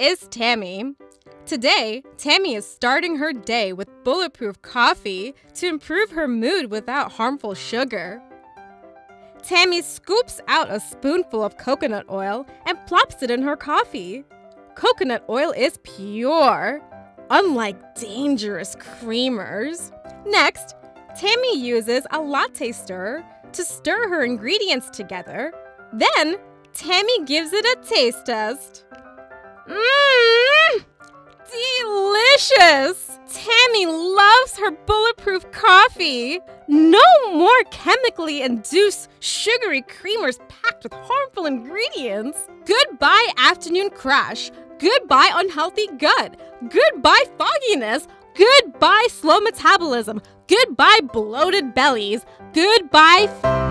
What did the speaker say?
is Tammy. Today, Tammy is starting her day with Bulletproof Coffee to improve her mood without harmful sugar. Tammy scoops out a spoonful of coconut oil and plops it in her coffee. Coconut oil is pure, unlike dangerous creamers. Next, Tammy uses a latte stirrer to stir her ingredients together. Then, Tammy gives it a taste test. Mmm! Delicious! Tammy loves her bulletproof coffee. No more chemically induced sugary creamers packed with harmful ingredients. Goodbye afternoon crash. Goodbye unhealthy gut. Goodbye fogginess. Goodbye slow metabolism. Goodbye bloated bellies. Goodbye